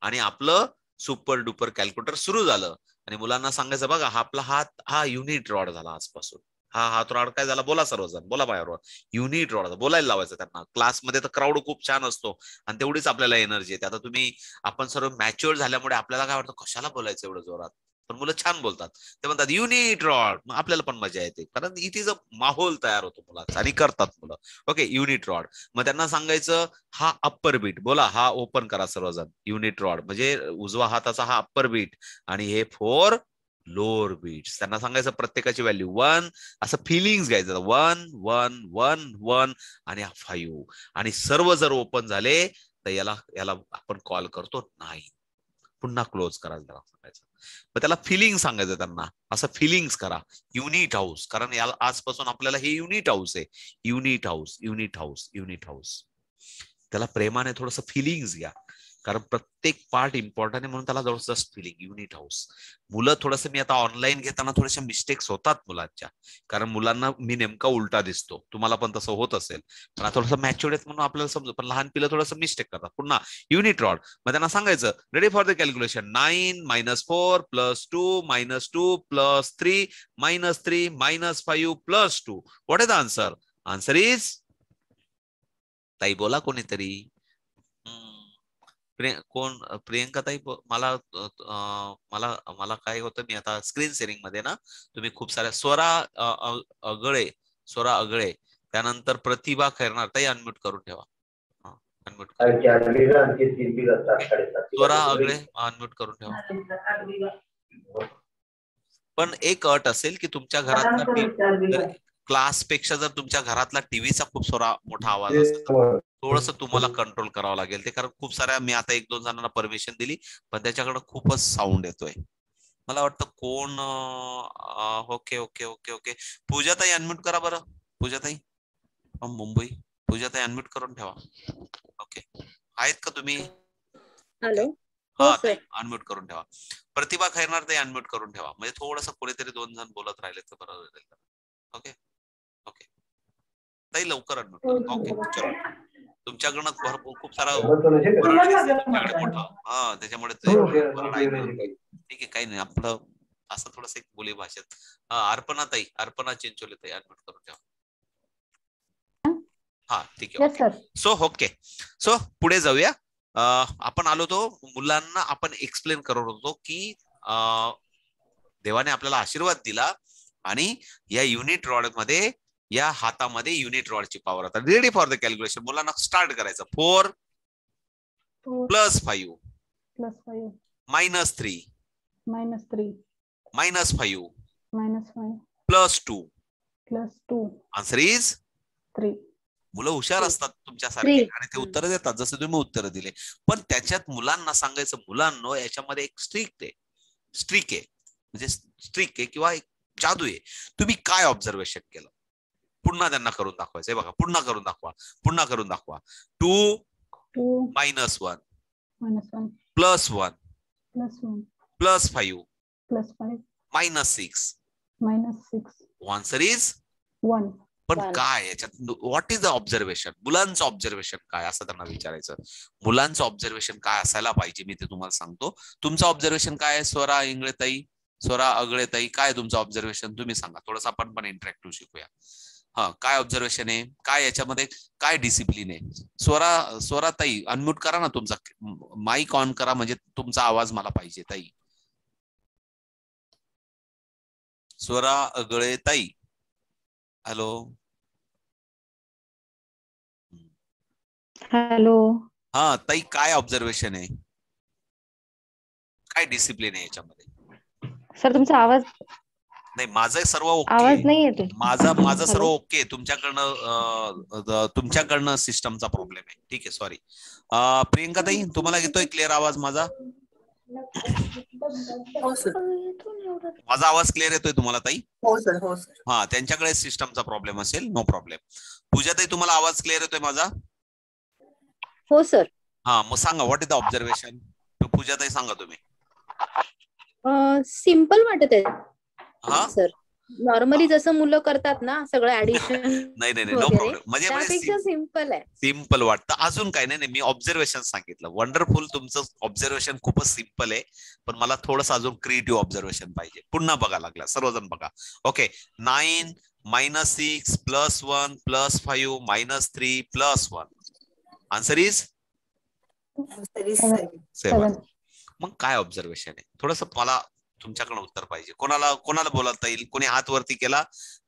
आणि आपलं सुपर डुपर कॅल्क्युलेटर सुरू झालं. आणि मुलांना सांगायचं बघा हा आपला हात हा युनिट रॉड झाला आजपासून. हा हात रॉड काय झाला? बोला सर्वजण, बोला बाहेर, युनिट रॉड. बोलायला लावायचं त्यांना. क्लासमध्ये तर क्राऊड खूप छान असतो आणि तेवढीच आपल्याला एनर्जी येते. आता आपण सर्व मॅच्युअर झाल्यामुळे आपल्याला काय वाटतं कशाला बोलायचं एवढं जोरात, पण मुलं छान बोलतात. ते म्हणतात युनिट रॉड, मग आपल्याला पण मजा येते, कारण इथे जो माहोल तयार होतो मुलांचा, आणि करतात मुलं. Okay, unit rod. मग त्यांना सांगायचं हा अप्पर बीट बोला, हा ओपन करा सर्वजण. युनिट रॉड म्हणजे उजवा हाताचा हा अप्पर बीट, आणि हे 4 लोअर बीट्स. त्यांना सांगायचं प्रत्येकाची व्हॅल्यू वन, असं फिलिंग्स घ्यायचं वन वन वन वन आणि फाईव्ह. आणि सर्व जर ओपन झाले तर याला याला आपण कॉल करतो नाईन. पुन्हा क्लोज करायचं त्याला सांगायचं, मग त्याला फिलिंग सांगायचं त्यांना, असं फिलिंग्स करा युनिट हाऊस. कारण याला आजपासून आपल्याला हे युनिट हाऊस आहे, unit house unit house unit house. त्याला प्रेमाने थोडस फिलिंग्स घ्या, कारण प्रत्येक पार्ट इम्पॉर्टंट आहे म्हणून त्याला जबरदस्त फिलिंग युनिट हाऊस. मुलं थोडस, मी आता ऑनलाईन घेताना थोडेसे मिस्टेक्स होतात मुलांच्या, कारण मुलांना मी नेमका उलटा दिसतो, तुम्हाला पण तसं होत असेल. पण थोडस मॅच्युअर्ड आहेत म्हणून आपल्याला समजू, पण लहान पिलं थोडस मिस्टेक करतात. पुन्हा युनिट रॉड, मग त्यांना सांगायचं ready for the calculation, nine minus four plus two minus two plus three minus three minus five plus two, what is the answer? Answer is, ताई बोला कोणीतरी, कोण? प्रियंका ताई, मला मला मला काय होतं, मी आता स्क्रीन शेअरिंग मध्ये ना, तुम्ही खूप साऱ्या, स्वरा अगळे, त्यानंतर प्रतिभा खैरणार, ताई अनम्यूट करून ठेवा, अनम्यूट स्वरा अगळे अनम्यूट करून ठेवा. पण एक अट असेल की तुमच्या घरात क्लास पेक्षा जर तुमच्या घरातला टीव्हीचा खूप सारा मोठा आवाज असतो, थोडस तुम्हाला कंट्रोल करावं लागेल ते, कारण खूप साऱ्या, मी आता एक दोन जणांना परमिशन दिली पण त्याच्याकडे खूपच साऊंड येतोय. मला वाटतं कोण, ओके ओके ओके ओके, पूजाताई अनम्यूट करा बरं, पूजाताई मुंबई, पूजाताई अनम्यूट करून ठेवा. ओके, आहेत का तुम्ही? हॅलो, हा अनम्यूट करून ठेवा. प्रतिभा खैरणार ताई अनम्यूट करून ठेवा, म्हणजे थोडस कोणीतरी दोन जण बोलत राहिले तर बरं होईल. ओके ओके ताई लवकर अनम्यूट करा. ओके चलो, तुमच्याकडनं भरपूर खूप सारा मोठा, हा त्याच्यामुळे ठीक आहे, काही नाही आपलं असं थोडस एक बोली भाषेत. अर्पणा ताई, अर्पणा चिंचोले ताई अनम्यूट करून ठेवा. हा ठीक आहे. सो ओके, सो पुढे जाऊया. आपण आलो तो मुलांना आपण एक्सप्लेन करत होतो की देवाने आपल्याला आशीर्वाद दिला आणि या युनिट रॉड मध्ये, या हातामध्ये युनिट रॉडची पॉवर आता रेडी फॉर द कॅल्क्युलेशन. मुलांना स्टार्ट करायचं, four plus five minus three minus five plus two answer is three. मुलं हुशार असतात तुमच्यासारखे आणि ते उत्तर देतात जसं तुम्ही उत्तर दिले. पण त्याच्यात मुलांना सांगायचं, मुलांना याच्यामध्ये एक स्ट्रिक आहे म्हणजे स्ट्रिक आहे किंवा जादू आहे. तुम्ही काय ऑब्झर्वेशन केलं? पुन्हा त्यांना करून दाखवायचं. बघा, पुन्हा करून दाखवा. Two minus one plus one plus five minus six answer is one. पण काय याच्यात, व्हॉट इज द ऑब्झर्वेशन? मुलांचं ऑब्झर्वेशन काय, असं त्यांना विचारायचं. मुलांचं ऑब्झर्वेशन काय असायला पाहिजे मी ते तुम्हाला सांगतो. तुमचं ऑब्झर्वेशन काय आहे? स्वरा अगळे ताई काय तुमचं ऑब्झर्वेशन, तुम्ही सांगा. थोडस आपण पण इंटरॅक्टिव्ह शिकूया. हा, काय ऑब्झर्वेशन आहे, काय याच्यामध्ये काय डिसिप्लिन आहे? स्वरा ताई अनम्यूट करा ना, तुमचा माईक ऑन करा, म्हणजे तुमचा आवाज मला पाहिजे. ताई स्वरा अगळे ताई, हॅलो हा ताई, काय ऑब्झर्वेशन आहे, काय डिसिप्लिन आहे याच्यामध्ये? सर तुमचा आवाज नाही, माझा सर्व आवाज नाही येतो, माझा सर्व ओके. तुमच्याकडनं सिस्टमचा प्रॉब्लेम आहे. ठीक आहे, सॉरी. प्रियंका ताई, तुम्हाला येतोय क्लिअर आवाज? माझा आवाज क्लिअर येतोय तुम्हाला ताई? हा, त्यांच्याकडे सिस्टमचा प्रॉब्लेम असेल, नो प्रॉब्लेम. पूजा ताई, तुम्हाला आवाज क्लिअर येतोय माझा? हो सर. हा, मग सांगा व्हॉट इज द ऑब्झर्वेशन. पूजा ताई सांगा तुम्ही. सिंपल वाटत आहे सर, नॉर्मली जसं मुलं करतात ना सगळं ऍडिशन. नाही नो प्रॉब्लेम, म्हणजे सिंपल आहे, सिंपल वाटतं, अजून काही नाही. मी ऑब्झर्वेशन सांगितलं, वंडरफुल, तुमचं ऑब्झर्वेशन खूपच सिंपल आहे, पण मला थोडंसं अजून क्रिएटिव्ह ऑब्झर्वेशन पाहिजे. पुन्हा बघा लागला, सर्वजण बघा. Okay, nine minus six plus one plus five minus three plus one answer is seven. मग काय ऑब्झर्वेशन आहे? थोडस मला तुमच्याकडनं उत्तर पाहिजे. कोणाला बोलता येईल? कोणी हात वरती केला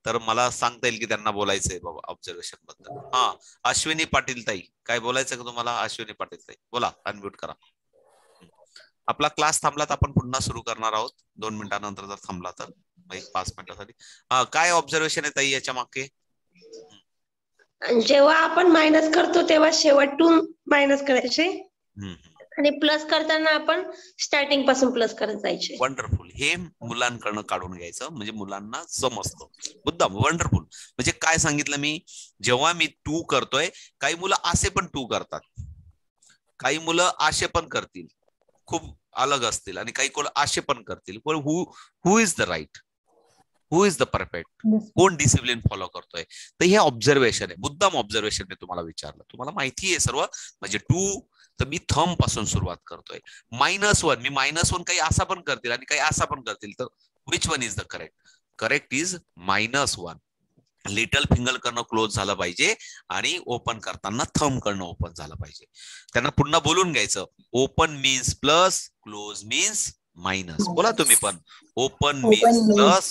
तर मला सांगता येईल की त्यांना बोलायचंय बाबा ऑब्झर्वेशन बद्दल. हा, अश्विनी पाटील ताई, काय बोलायचं का तुम्हाला? अश्विनी पाटील ताई बोला, अनम्यूट करा. आपला क्लास थांबलात आपण पुन्हा सुरू करणार आहोत 2 मिनिटांनंतर जर थांबला तर 5 मिनिटांसाठी. काय ऑब्झर्वेशन आहे ताई याच्या मागे? जेव्हा आपण मायनस करतो तेव्हा शेवटून मायनस करायचे आणि प्लस करताना आपण स्टार्टिंग पासून प्लस करत जायचे. वंडरफुल. हे मुलांकडून काढून घ्यायचं म्हणजे मुलांना समजतो. मुद्दाम. वंडरफुल. म्हणजे काय सांगितलं मी, जेव्हा मी टू करतोय काही मुलं असे पण टू करतात, काही मुलं असे पण करतील, खूप अलग असतील, आणि काही कोण असे पण करतील. पण who is the right, who is the perfect, कोण डिसिप्लिन फॉलो करतोय. तर हे ऑब्झर्वेशन आहे. मुद्दाम ऑब्झर्वेशन मी तुम्हाला विचारलं, तुम्हाला माहिती आहे सर्व. म्हणजे टू तर मी थंब पासून सुरुवात करतोय, -1 मी -1 काही असा पण करतील आणि काही असा पण करतील, तर which one is the correct? Correct is -1. Little finger करणं क्लोज झालं पाहिजे आणि ओपन करताना थंब करणं ओपन झालं पाहिजे. त्यांना पुन्हा बोलून घ्यायचं, open means plus, close means minus. बोला तुम्ही पण, open means plus,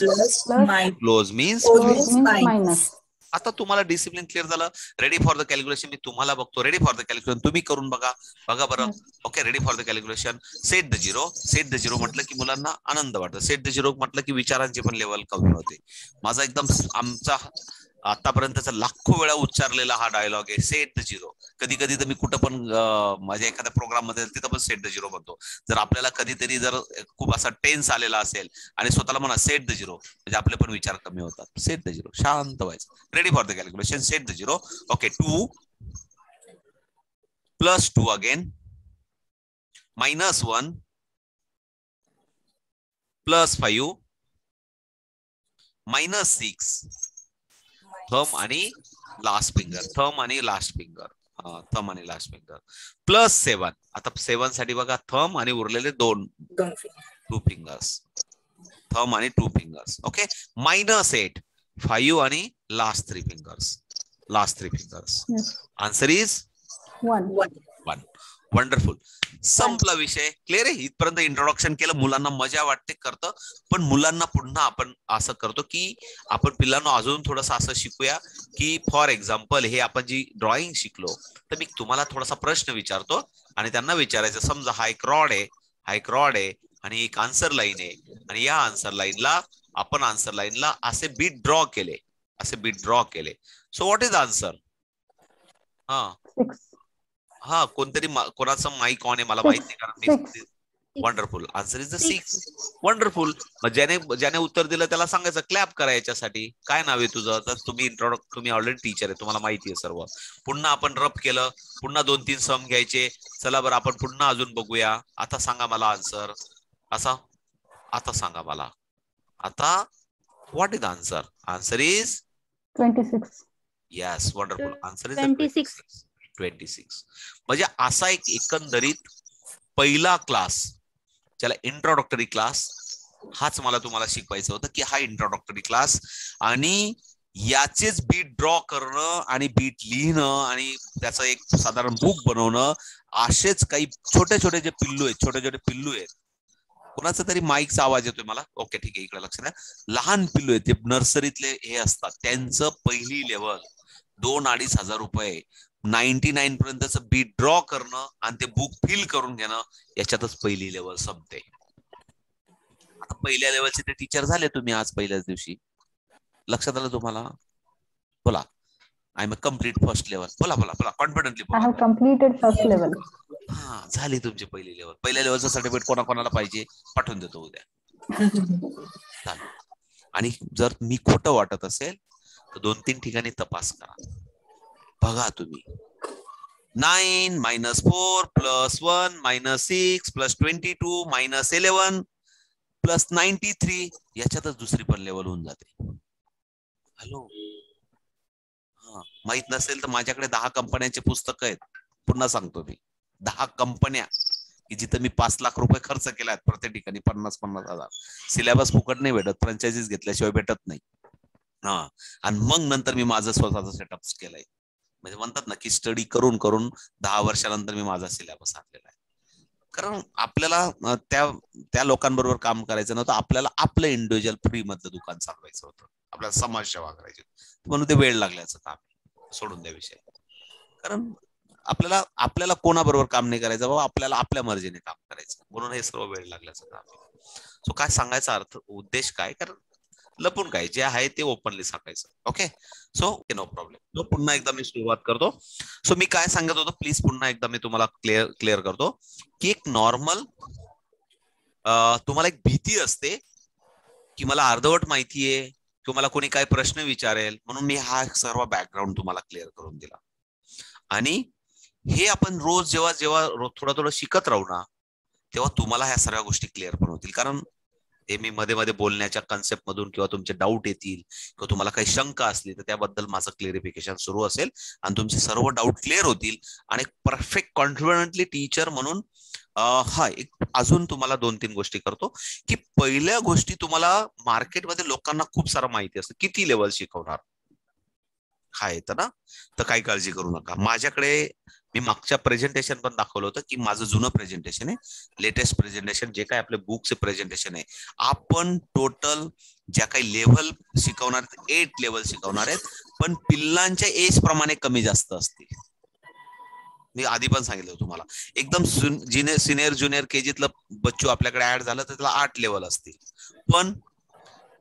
close means minus. आता तुम्हाला डिसिप्लिन क्लिअर झालं. रेडी फॉर द कॅल्क्युलेशन मी तुम्हाला बघतो. रेडी फॉर द कॅल्क्युलेशन तुम्ही करून बघा, बघा बरं. Okay, ready for the calculation. Set the zero. Set the zero म्हटलं की मुलांना आनंद वाटतो. सेट द झिरो म्हटलं की विचारांची पण लेवल कमी होते. माझा एकदम आमचा आतापर्यंतचा लाखो वेळा उच्चारलेला हा डायलॉग आहे, सेट द झिरो. कधी कधी तर मी कुठं पण माझ्या एखाद्या प्रोग्राम मध्ये तिथं पण सेट द झिरो म्हणतो. जर आपल्याला कधीतरी जर खूप असा टेन्स आलेला असेल आणि स्वतःला म्हणा सेट द झिरो, म्हणजे आपले पण विचार कमी होतात. सेट द झिरो, शांत व्हायचं. Ready for the calculation, set the zero. Okay, 2 + 2 again, -1 +5 -6. Thumb आणि लास्ट फिंगर, थंब आणि लास्ट फिंगर, थंब आणि लास्ट फिंगर, +7. आता 7 साठी बघा, थंब आणि उरलेले टू फिंगर्स, थंब आणि 2 फिंगर्स. ओके, -8 5 आणि last 3 fingers, last 3 fingers. Answer is 1. Wonderful. संपला विषय. क्लिअर आहे. इथपर्यंत इंट्रोडक्शन केलं. मुलांना मजा वाटते करतं, पण मुलांना पुन्हा आपण असं करतो की आपण पिल्लांना अजून थोडंसं असं शिकूया की फॉर एक्झाम्पल हे आपण जी ड्रॉइंग शिकलो, तर मी तुम्हाला थोडासा प्रश्न विचारतो आणि त्यांना विचारायचं. समजा हा एक रॉड आहे, हा एक रॉड आहे आणि एक आन्सर लाईन आहे, आणि या आन्सर लाईनला आपण आन्सर लाईनला असे बीट ड्रॉ केले, असे बीट ड्रॉ केले. So what is answer? हा हा, कोणतरी कोणाचं माईक ऑन आहे मला माहिती नाही कारण. Wonderful. Answer is the 6. Wonderful. ज्याने ज्याने उत्तर दिलं त्याला सांगायचं क्लॅप करा. याच्यासाठी काय नाव आहे तुझं? तर तुम्ही ऑलरेडी टीचर आहे, तुम्हाला माहिती आहे सर्व. पुन्हा आपण रब केलं, पुन्हा 2-3 सम घ्यायचे. चला बरं, आपण पुन्हा अजून बघूया. आता सांगा मला आन्सर असा. आता सांगा मला आता what is answer? Answer is 26. Yes, wonderful. Answer is 26. म्हणजे असा एक एकंदरीत पहिला क्लास, ज्याला इंट्रोडक्टरी क्लास, हाच मला तुम्हाला शिकवायचं होतं की हा इंट्रोडक्टरी क्लास. आणि याचेच बीट ड्रॉ करणं आणि बीट लिहिणं आणि त्याचं एक साधारण बुक बनवणं, असेच काही छोटे छोटे जे पिल्लू आहेत, छोटे छोटे पिल्लू आहेत. कोणाचा तरी माईकचा आवाज येतोय मला. ओके, ठीक आहे, इकडे लक्ष द्या. लहान पिल्लू आहेत, ते नर्सरीतले हे असतात. त्यांचं पहिली लेवल 2-2,500 रुपये 99 पर्यंतच बीट ड्रॉ करणं आणि ते बुक फिल करून घेणं, याच्यातच पहिली लेवल संपते. आता पहिल्या लेवलचे ते टीचर झाले तुम्ही आज पहिल्याच दिवशी. लक्षात आलं तुम्हाला? बोला, I am complete first level. बोला बोला बोला, कॉन्फिडंटली बोला. Completed first level. हा, झाली तुमची पहिली लेवल. पहिल्या लेवलचं सर्टिफिकेट कोणाकोणाला पाहिजे पाठवून देतो उद्या. चालेल. आणि जर मी खोटं वाटत असेल तर 2-3 ठिकाणी तपास करा. बघा तुम्ही, 9 - 4 + 1 - 6 + 22 - 11 + 93, याच्यातच दुसरी पण लेवल होऊन जाते. हॅलो. हा, माहित नसेल तर माझ्याकडे 10 कंपन्यांचे पुस्तक आहेत. पुन्हा सांगतो मी, 10 कंपन्या की जिथं मी 5 लाख रुपये खर्च केला. प्रत्येक ठिकाणी 50-50 हजार. सिलेबस फुकट नाही भेटत, फ्रँचायझीज घेतल्याशिवाय भेटत नाही. हा, आणि मग नंतर मी माझं स्वतःचा सेटअप केलाय. म्हणजे म्हणतात ना की स्टडी करून करून 10 वर्षानंतर मी माझा सिलेबस आणलेला आहे. कारण आपल्याला त्या त्या लोकांबरोबर काम करायचं नव्हतं. आपल्याला आपलं इंडिव्हिज्युअल फ्री मधलं दुकान चालवायचं होतं. आपल्याला समाजसेवा करायची, म्हणून ते वेळ लागल्याचं काम. सोडून द्या विषय. कारण आपल्याला आपल्याला कोणाबरोबर काम नाही करायचं बाबा, आपल्याला आपल्या मर्जीने काम करायचं, म्हणून हे सर्व वेळ लागला सगळं. सो काय सांगायचा अर्थ उद्देश काय, कारण लपून काय जे आहे ते ओपनली सांगायचं. Okay so no problem. So पुन्हा एकदा मी सुरुवात करतो. सो मी काय सांगत होतो प्लीज पुन्हा एकदा मी तुम्हाला क्लिअर करतो की एक नॉर्मल तुम्हाला एक भीती असते की मला अर्धवट माहिती आहे किंवा मला कोणी काय प्रश्न विचारेल, म्हणून मी हा सर्व बॅकग्राऊंड तुम्हाला क्लिअर करून दिला. आणि हे आपण रोज जेव्हा जेव्हा थोडं थोडं शिकत राहू ना तेव्हा तुम्हाला ह्या सर्व गोष्टी क्लिअर पण होतील, कारण हे मी मध्ये मध्ये बोलण्याच्या कन्सेप्ट मधून किंवा तुमचे डाऊट येतील किंवा तुम्हाला काही शंका असली तर त्याबद्दल माझं क्लिअरिफिकेशन सुरू असेल आणि तुमचे सर्व डाऊट क्लिअर होतील आणि परफेक्ट कॉन्फिडंटली टीचर म्हणून हा एक अजून तुम्हाला दोन तीन गोष्टी करतो की पहिल्या गोष्टी तुम्हाला मार्केटमध्ये लोकांना खूप सारं माहिती असतं, किती लेवल शिकवणार हा येतं ना, तर काही काळजी करू नका. माझ्याकडे मी मागच्या प्रेझेंटेशन पण दाखवलं होतं की माझं जुनं प्रेझेंटेशन आहे, लेटेस्ट प्रेझेंटेशन जे काय आपले बुकचे प्रेझेंटेशन आहे, आपण टोटल ज्या काही लेव्हल शिकवणार 8 लेव्हल शिकवणार आहेत, पण पिल्लांच्या एज प्रमाणे कमी जास्त असतील. मी आधी पण सांगितलं तुम्हाला एकदम सिनियर ज्युनियर केजीतलं बच्चू आपल्याकडे ऍड झालं तर त्याला 8 लेव्हल असतील, पण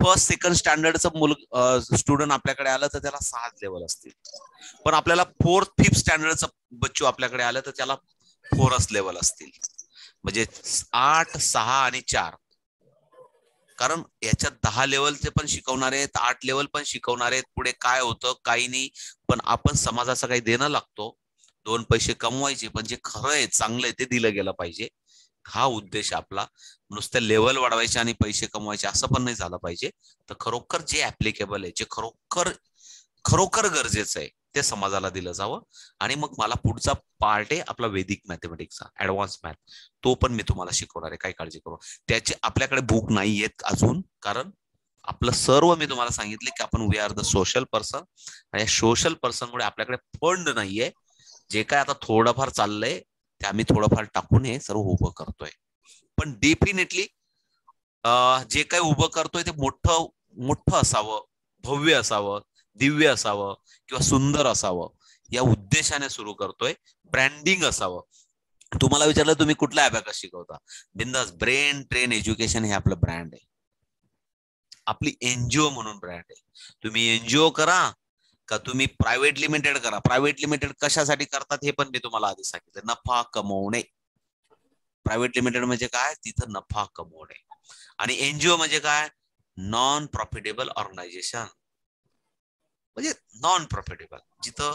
फर्स्ट सेकंड स्टँडर्डचं स्टुडंट आपल्याकडे आलं तर त्याला 7 लेवल असतील, पण आपल्याला फोर्थ फिफ्थ स्टँडर्डचं बच्चू आपल्याकडे आलं तर त्याला 4च लेवल असतील, म्हणजे 8, 6 आणि 4. कारण याच्यात 10 लेवलचे पण शिकवणार आहेत, 8 लेवल पण शिकवणार आहेत, पुढे काय होतं काही नाही, पण आपण समाजाचं काही देणं लागतो, 2 पैसे कमवायचे, पण जे खरं आहे चांगलं आहे ते दिलं गेलं पाहिजे. हा उद्देश आपला, नुसत्या लेवल वाढवायचे आणि पैसे कमवायचे असं पण नाही झालं पाहिजे, तर खरोखर जे ऍप्लिकेबल आहे, जे खरोखर खरोखर गरजेचं आहे ते समाजाला दिलं जावं. आणि मग मला पुढचा पार्ट आहे आपला वेदिक मॅथमॅटिक्सचा ऍडव्हान्स मॅथ, तो पण मी तुम्हाला शिकवणार आहे, काही काळजी करू. त्याचे आपल्याकडे बुक नाही आहेत अजून, कारण आपलं सर्व मी तुम्हाला सांगितले की आपण we are the social person आणि या सोशल पर्सनमुळे आपल्याकडे फंड नाहीये, जे काय आता थोडंफार चाललंय ते आम्ही थोडंफार टाकून हे सर्व उभं करतोय, पण डेफिनेटली जे काही उभं करतोय ते मोठं मोठं असावं, भव्य असावं, दिव्य असावं किंवा सुंदर असावं या उद्देशाने सुरू करतोय. ब्रँडिंग असावं. तुम्हाला विचारलं तुम्ही कुठला अबॅकस शिकवता, बिंदास, ब्रेन ट्रेन एज्युकेशन हे आपलं ब्रँड आहे, आपली एनजीओ म्हणून ब्रँड आहे. तुम्ही एनजीओ करा का तुम्ही प्रायव्हेट लिमिटेड करा, प्रायव्हेट लिमिटेड कशासाठी करतात हे पण मी तुम्हाला आधी सांगितलं, नफा कमवणे. प्रायव्हेट लिमिटेड म्हणजे काय, तिथं नफा कमवणे. आणि एनजीओ म्हणजे काय, नॉन प्रॉफिटेबल ऑर्गनायझेशन, म्हणजे नॉन प्रॉफिटेबल, जिथं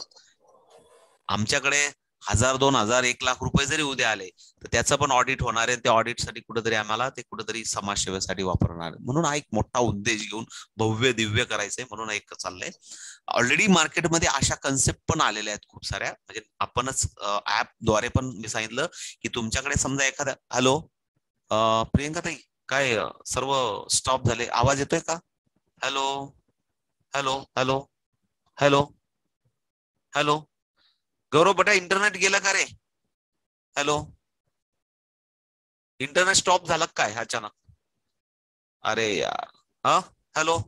आमच्याकडे 1000, 2000, 1 लाख रुपये जरी उद्या आले तर त्याचं पण ऑडिट होणार आहे, त्या ऑडिटसाठी कुठेतरी आम्हाला ते कुठेतरी समाजसेवेसाठी वापरणार, म्हणून हा एक मोठा उद्देश घेऊन भव्य दिव्य करायचंय, म्हणून एक चाललंय. ऑलरेडी मार्केटमध्ये अशा कन्सेप्ट पण आलेल्या आहेत खूप साऱ्या, म्हणजे आपणच ऍपद्वारे पण मी सांगितलं की तुमच्याकडे समजा एखादा, हॅलो प्रियंका ताई काय सर्व स्टॉप झाले, आवाज येतोय का, hello hello hello hello hello Gaurav बेटा इंटरनेट गेला का रे, हॅलो इंटरनेट स्टॉप झाला काय अचानक, अरे यार, हा हॅलो